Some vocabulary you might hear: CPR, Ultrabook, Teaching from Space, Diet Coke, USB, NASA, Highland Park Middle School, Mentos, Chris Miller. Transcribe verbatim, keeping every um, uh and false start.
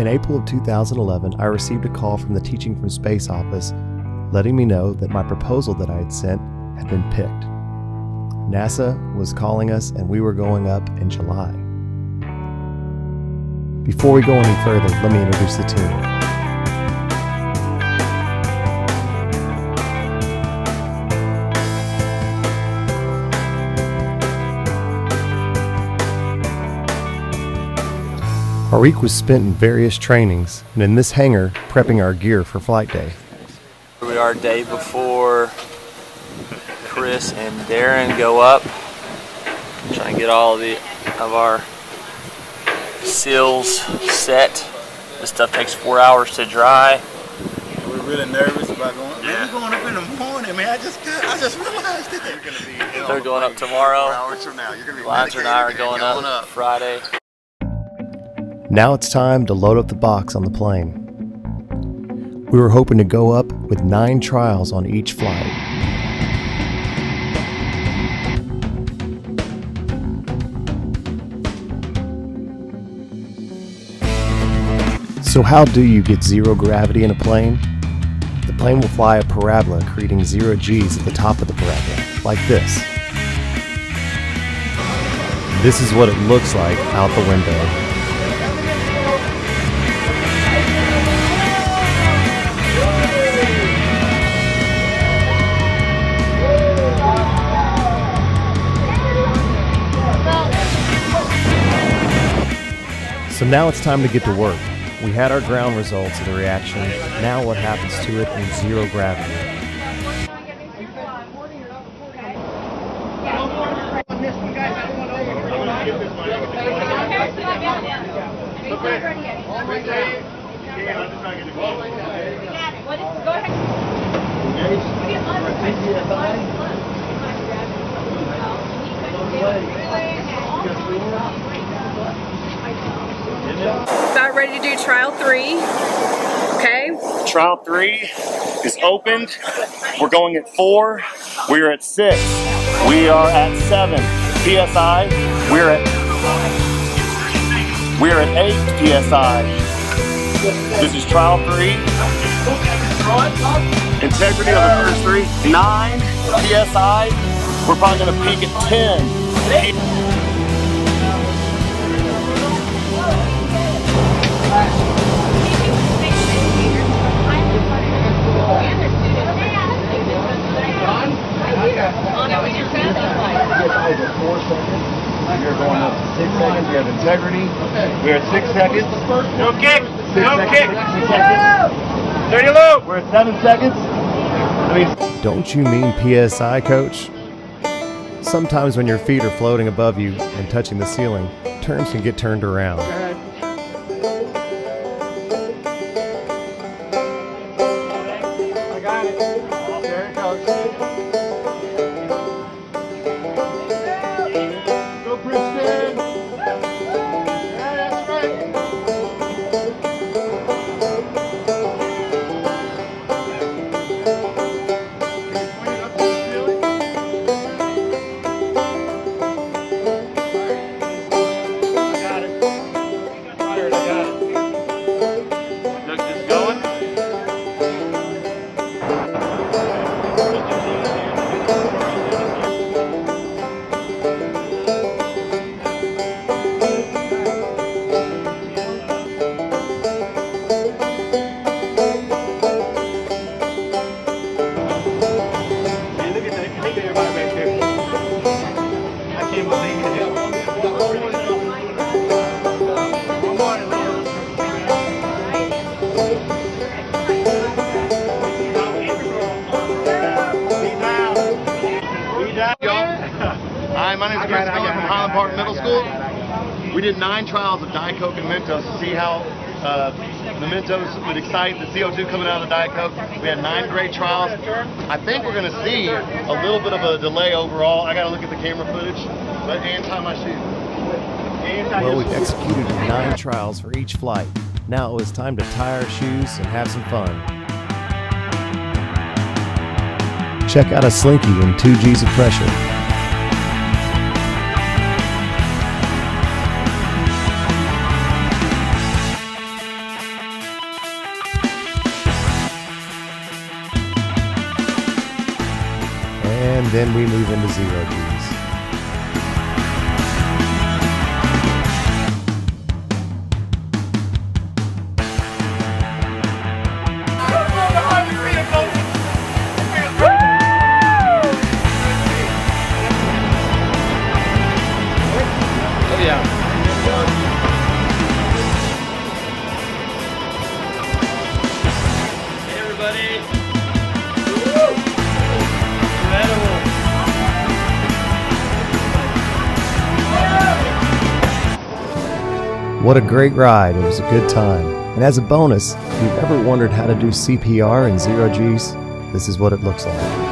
In April of two thousand eleven, I received a call from the Teaching from Space office letting me know that my proposal that I had sent had been picked. NASA was calling us and we were going up in July. Before we go any further, let me introduce the team. Our week was spent in various trainings and in this hangar prepping our gear for flight day. Our day before, Chris and Darren go up, trying to get all of, the, of our seals set. This stuff takes four hours to dry. We're really nervous about going up. Yeah. Man, we're going up in the morning, man. I just got, I just realized that they're going to be. In they're going up tomorrow. Four hours from now, you're going to be. Lance and I are going up, up Friday. Now it's time to load up the box on the plane. We were hoping to go up with nine trials on each flight. So how do you get zero gravity in a plane? The plane will fly a parabola creating zero G's at the top of the parabola, like this. This is what it looks like out the window. So now it's time to get to work. We had our ground results of the reaction. Now what happens to it in zero gravity? About ready to do trial three. Okay. Trial three is opened. We're going at four. We're at six. We are at seven P S I. We're at we're at eight P S I. This is trial three. Integrity of the first three. Nine P S I. We're probably going to peak at ten. We're going up to six seconds. We have integrity. We're at six seconds. No kick. No kick. Dirty loop. We're at seven seconds. Don't you mean P S I, coach? Sometimes when your feet are floating above you and touching the ceiling, terms can get turned around. I got it. There it goes. Hi, my name is Chris from Highland Park Middle School. We did nine trials of Diet Coke and Mentos to see how uh, the Mentos would excite the C O two coming out of the Diet Coke. We had nine great trials. I think we're going to see a little bit of a delay overall. I got to look at the camera footage, but anytime I shoot. Well, we've executed nine trials for each flight. Now it was time to tie our shoes and have some fun. Check out a slinky and two G's of pressure. then we move into zero G's. What a great ride, it was a good time. And as a bonus, if you've ever wondered how to do C P R in zero G's, this is what it looks like.